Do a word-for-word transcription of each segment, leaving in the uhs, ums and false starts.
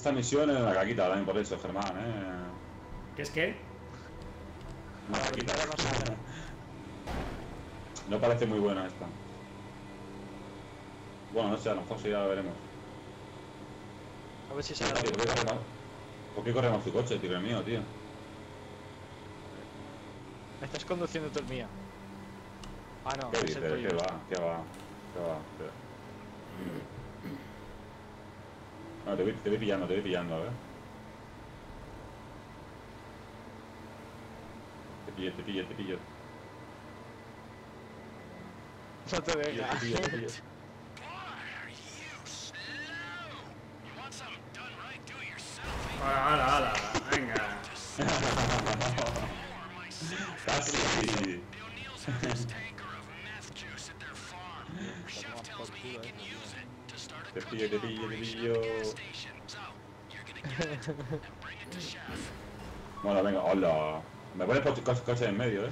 Esta misión es la caquita también por eso, Germán, eh. ¿Qué es qué? La caquita. No parece muy buena esta. Bueno, no sé, a lo mejor sí, ya lo veremos. A ver si se da. ¿Por qué corremos tu coche, tío? El mío, tío. Me estás conduciendo tú el mío. Ah, no, es el tuyo. ¿Qué va? ¿Qué va? ¿Qué va? Espera. No, te voy, te voy pillando, te voy pillando, a ver. Te pillo, te pillo, te pillo. No te deja. Te pillo, te pillo. Hola, hola, hola, venga. Casi. Te pillo, te pillo, te pillo. Bueno, venga, hola. Me pones por tus coches en medio, eh.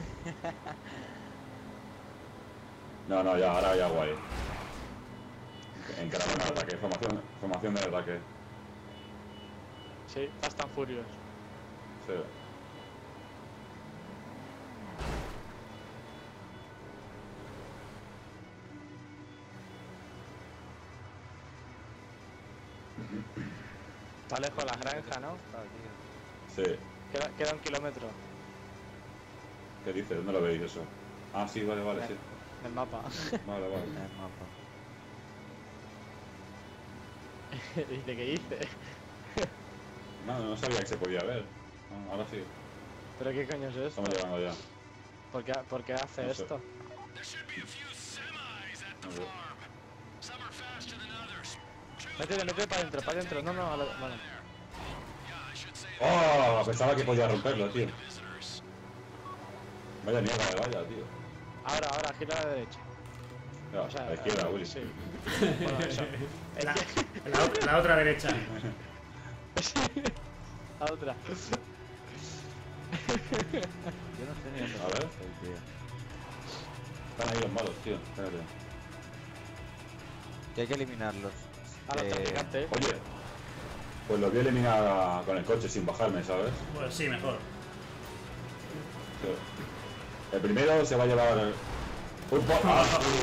No, no, ya, ahora ya guay. Encarnación de ataque, formación, formación de ataque. Sí, están furiosos. Sí. Está lejos la granja, ¿no? Sí. Queda, queda un kilómetro. ¿Qué dices? ¿Dónde lo veis eso? Ah, sí, vale, vale, en, sí. En el mapa. Vale, vale. En el mapa. Dice, ¿qué hice? No, no sabía que se podía ver. No, ahora sí. ¿Pero qué coño es esto? Estamos llegando ya. ¿Por qué, por qué hace no sé. esto? Métete, métete para adentro, para adentro. No, no, a la... vale. Oh, pensaba que podía romperlo, tío. Vaya mierda de valla, tío. Ahora, ahora, gira a la derecha. No, o sea, a la izquierda, a... Willy. Sí. Bueno, eso. La, la, la otra derecha. A otra. Yo no sé ni dónde. A ver, tío. Están ahí los malos, tío. Espérate. Que hay que eliminarlos. Ah, eh... traficante, ¿eh? Oye, pues los voy a eliminar con el coche sin bajarme, ¿sabes? Pues sí, mejor. Sí. El primero se va a llevar el... ¡Un poco! ¡Ah, tío!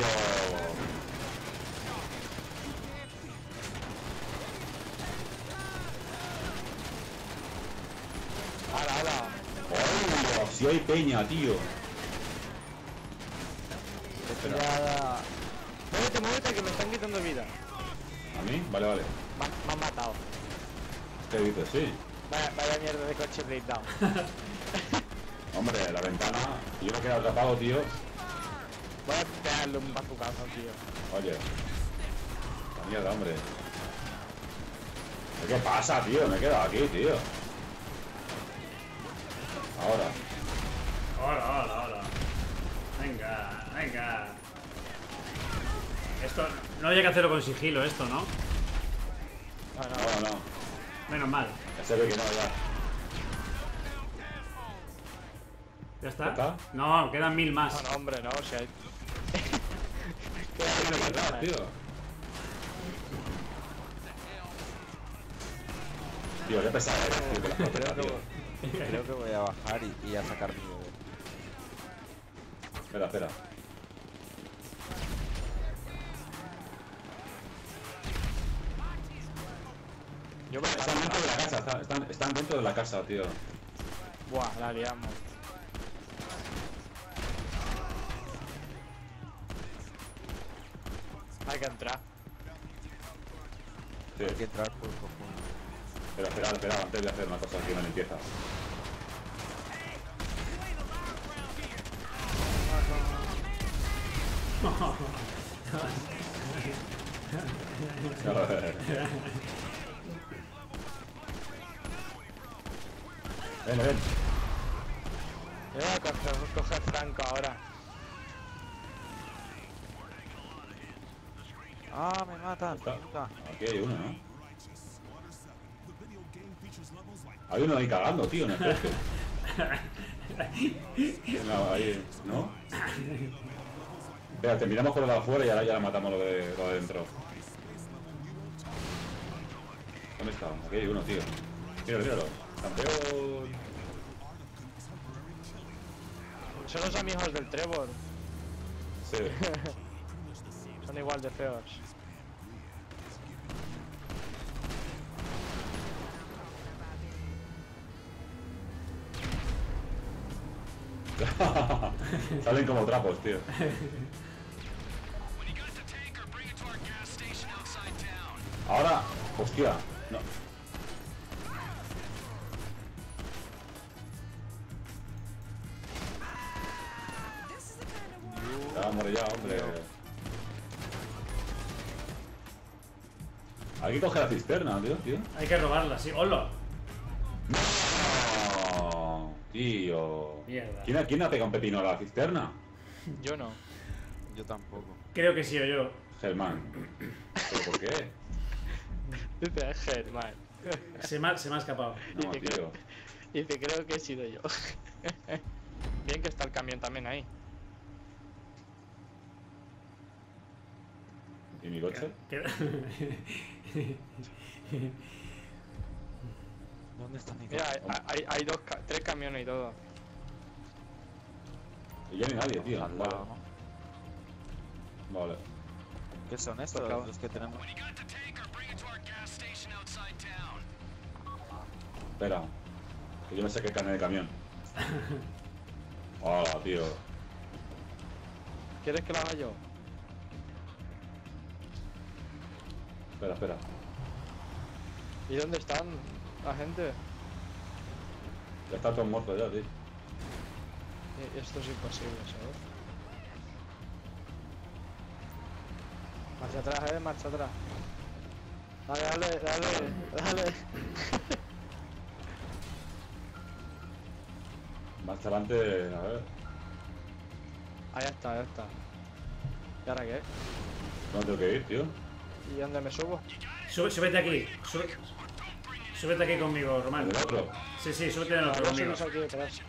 Si hay peña, tío. Espera. Muévete, muévete, que me están quitando vida. ¿A mí? Vale, vale. Ma me han matado. ¿Qué dices? Sí. Vaya, vaya mierda de coche breakdown. Hombre, la ventana. Yo me he quedado atrapado, tío. Voy a pegarle un bazucazo, tío. Oye. La mierda, hombre. ¿Qué pasa, tío? Me he quedado aquí, tío. Ahora. Hola, hola, hola. Venga, venga. Esto no había que hacerlo con sigilo, esto, ¿no? No, no, no. Menos mal. Ya se ve que no, ya. ¿Ya está? ¿Ya está? No, quedan mil más. No, no, hombre, no, o sea... Queda mil más, tío. Tío, qué pesado, tío, que las copias, tío. Creo que voy a bajar y, y a sacar mi... Espera, espera. Yo me están dentro de la casa, están, están, están dentro de la casa, tío. Buah, la liamos. Hay que entrar. Sí. Hay que entrar por conjunto. Pero espera, espera, antes de hacer una cosa aquí, una limpieza. Ven, ven. Yo voy a coger, coger Franco ahora. Ah, me matan. Aquí hay uno, ¿no? Hay uno ahí cagando, tío, en el pecho. No, ahí, ¿no? Espera, terminamos con lo de afuera y ahora ya matamos lo de, lo de dentro. ¿Dónde estábamos? Aquí hay uno, tío. Míralo, míralo. Campeón. Son los amigos del Trevor. Sí. Son igual de feos. Salen como trapos, tío. Ahora, hostia, no. Vamos ya, hombre. Hay que coger la cisterna, tío, tío. Hay que robarla, sí. ¡Hola! No, tío. Mierda. ¿Quién, ¿Quién ha pegado un pepino a la cisterna? Yo no. Yo tampoco. Creo que sí o yo. Germán. ¿Pero por qué? Dice Germán. Se me ha, se me ha escapado. No, dice, tío. Dice, creo que he sido yo. Bien que está el camión también ahí. ¿Y mi coche? ¿Qué? ¿Qué? ¿Dónde está mi coche? Mira, hay, hay dos, tres camiones y todo. Y ya ni nadie, tío. Vale. Vale. ¿Qué son estos? Acabamos. Los que tenemos. Espera. Que yo me saqué el carnet de camión. Hola, tío. ¿Quieres que lo haga yo? Espera, espera. ¿Y dónde están la gente? Ya están todos muertos ya, tío. Esto es imposible, ¿sabes? Marcha atrás, eh, marcha atrás. Dale, dale, dale, dale. Marcha adelante, a ver. Ahí está, ahí está. ¿Y ahora qué? ¿Dónde tengo que ir, tío? ¿Y dónde me subo? Sube, súbete aquí. Sube, súbete aquí conmigo, Román. ¿El otro? Sí, sí, súbete en el otro conmigo.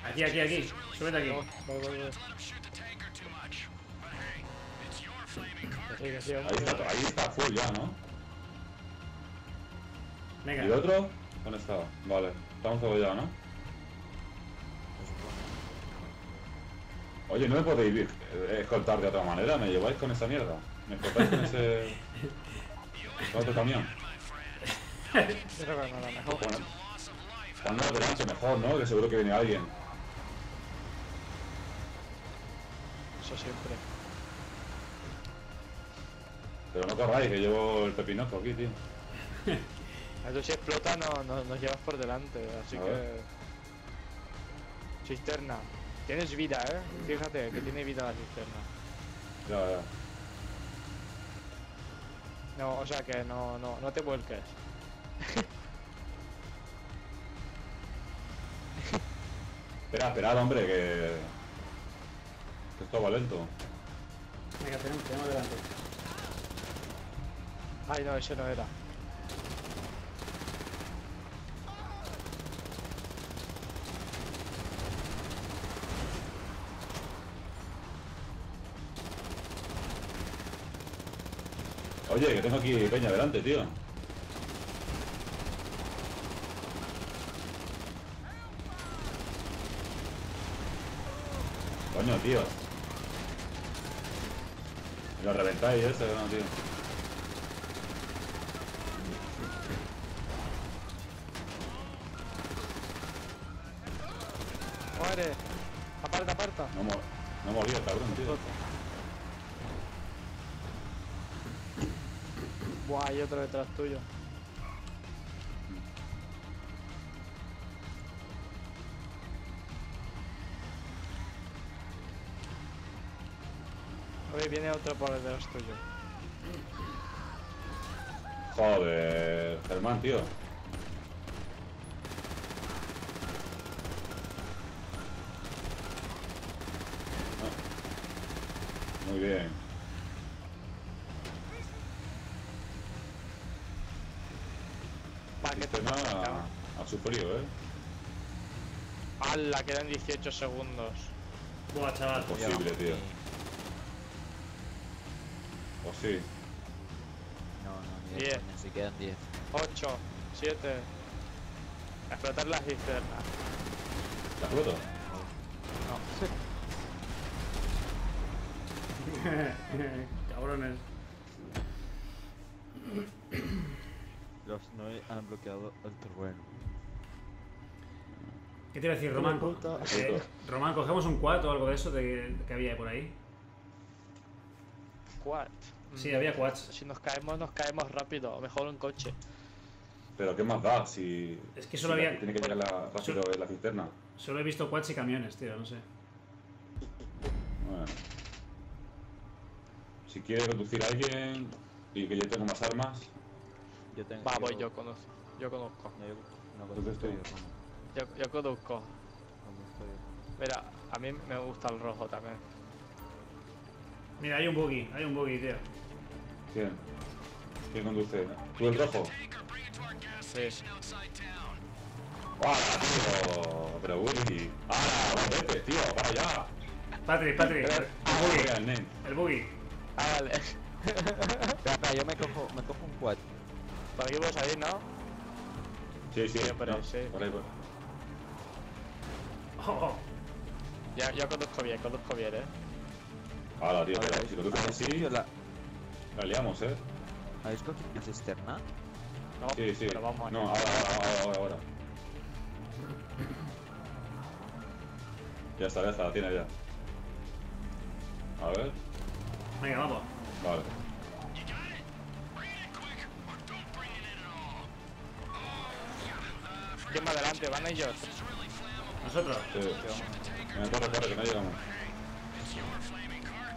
Aquí, aquí, aquí. Súbete aquí. Voy, voy, voy. Sí, sí, ahí, está, ahí está full ya, ¿no? Venga. ¿Y el otro? ¿Dónde estaba? Vale, estamos todos ya, ¿no? Oye, no me podéis escoltar de otra manera, me lleváis con esa mierda. Me escoltáis con ese... con otro camión. Cuando lo delante mejor, ¿no? Que seguro que viene alguien. Eso siempre. Pero no corráis, que llevo el pepinazo aquí, tío. Eso si explota no, no, nos llevas por delante, así que... Cisterna. Tienes vida, eh. Fíjate, que tiene vida la cisterna. Ya, ya. No, o sea que no, no, no te vuelques. Espera, esperad, hombre, que... que esto va lento. Venga, tenemos, tenemos delante. Ay, no, ese no era. Oye, que tengo aquí peña delante, tío. Coño, tío. Lo reventáis eso, no, tío. Aparta, aparta. No, no morí, cabrón, tío. Buah, hay otro detrás tuyo. Oye, viene otro por detrás tuyo. Joder, Germán, tío. Muy bien. El sistema ha, ha sufrido, eh. ¡Hala! Quedan dieciocho segundos. Buah, chaval. Imposible, tío. ¿O sí? No, no, diez. diez. Si quedan diez. ocho, siete. Explotar las cisternas. ¿Estás roto? No. Cabrones. Los Noe han bloqueado el turbino. ¿Qué te iba a decir, Román? Eh, Román, cogemos un quad o algo de eso de que había por ahí. ¿Quad? Sí, había quads. Si nos caemos, nos caemos rápido. Mejor un coche. Pero ¿qué más da si... Es que solo si había... La, tiene que llegar la, rápido solo, la cisterna. Solo he visto quads y camiones, tío, no sé. Bueno. Si quieres reducir a alguien y que yo tengo más armas... Yo tengo... Va, voy, yo conozco. Yo conozco. No, yo, no estoy yo, yo conduzco. Mira, a mí me gusta el rojo también. Mira, hay un buggy, hay un buggy, tío. ¿Quién? ¿Quién conduce? ¿Tú el rojo? Sí. ¡Hala, tío! Pero Willy. ¡Hala, vete, tío! ¡Para allá! Patrick, Patrick. El, el buggy. El buggy. Ah, vale. Espera, yo me cojo, me cojo un quad. Para aquí puedes salir, ¿no? Sí, sí, sí. Por ahí, no, sí. Por ahí, por ahí. Oh. Ya, yo conduzco bien, conduzco bien, eh. Hala, tío, pero si lo tocas así, la... la liamos, eh. ¿Habéis cogido una cisterna? No, sí, sí. Pero vamos a... No, ahora, ahora, ahora, ahora. Ya está, ya está, la tiene ya. A ver. Venga, vamos. Vale. ¿Quién va adelante? ¿Van ellos? ¿Nosotros? Sí, sí. Me corre, corre, que no llegamos.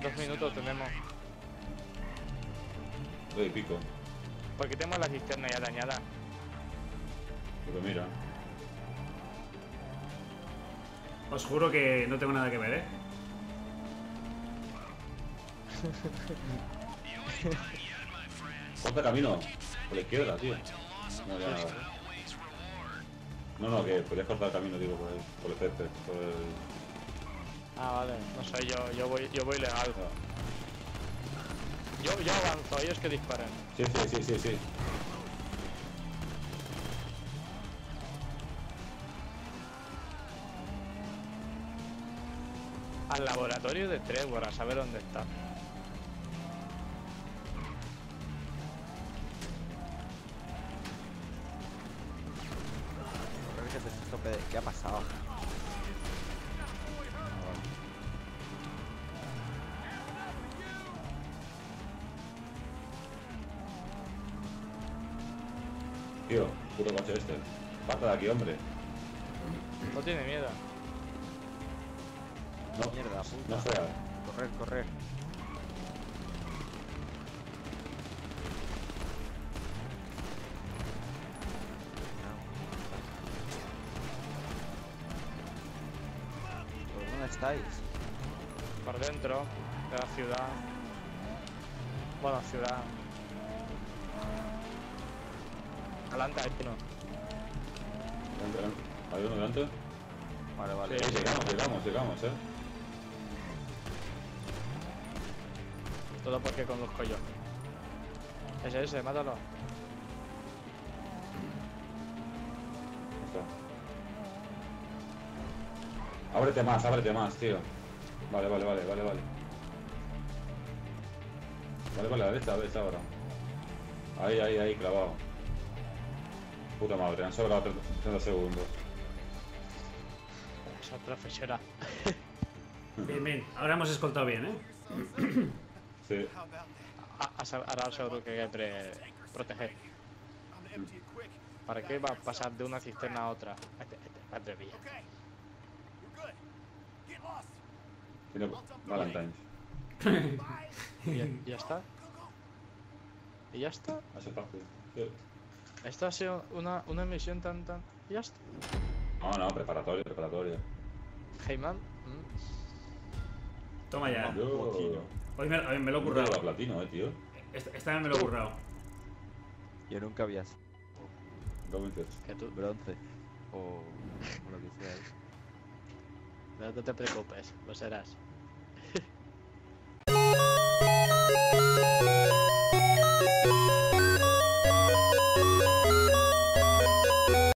Dos minutos tenemos. Dos y pico. Porque tenemos la cisterna ya dañada. Pero mira. Os juro que no tengo nada que ver, ¿eh? Corta camino. Por la izquierda, tío. No, ya nada. No, no, que podrías cortar camino, digo, por el, por el césped, por el... Ah, vale, no sé, yo, yo voy, yo voy legal. No. Yo, yo avanzo, ellos que disparen. Sí, sí, sí, sí, sí. Al laboratorio de Trevor, a saber dónde está. ¿Qué ha pasado? Tío, puto coche este. Pasa de aquí, hombre. No tiene miedo. No, mierda, puta. No sea. Correr, correr. ¿Por dónde estáis? Por dentro de la ciudad. Bueno, ciudad. Adelante, hay uno. ¿Hay uno delante? Vale, vale. Sí, llegamos, llegamos, llegamos, eh. Todo porque conduzco yo. Ese, ese, mátalo. Está. Ábrete más, ábrete más, tío. Vale, vale, vale, vale, vale. Vale, vale, a la derecha, a la derecha ahora. Ahí, ahí, ahí, clavado. Puta madre, han sobrado treinta segundos. Esa profesora. Bien, bien. Ahora hemos escoltado bien, ¿eh? Sí. Ahora seguro que hay que proteger. ¿Para qué va a pasar de una cisterna a otra? Madre mía. Valentine's. ¿Y ya está? ¿Y ya está? Hace fácil. Esta ha sido una, una misión tan tan... ¿Ya está? No, no, preparatoria, preparatoria. Heyman. Mm. Toma ya. Yo... Hoy me, hoy me lo he currado. Yo platino, eh, tío. Esta, esta vez me lo he currado. Yo nunca había sido. Que tú, bronce. O lo que sea. No te preocupes, lo serás.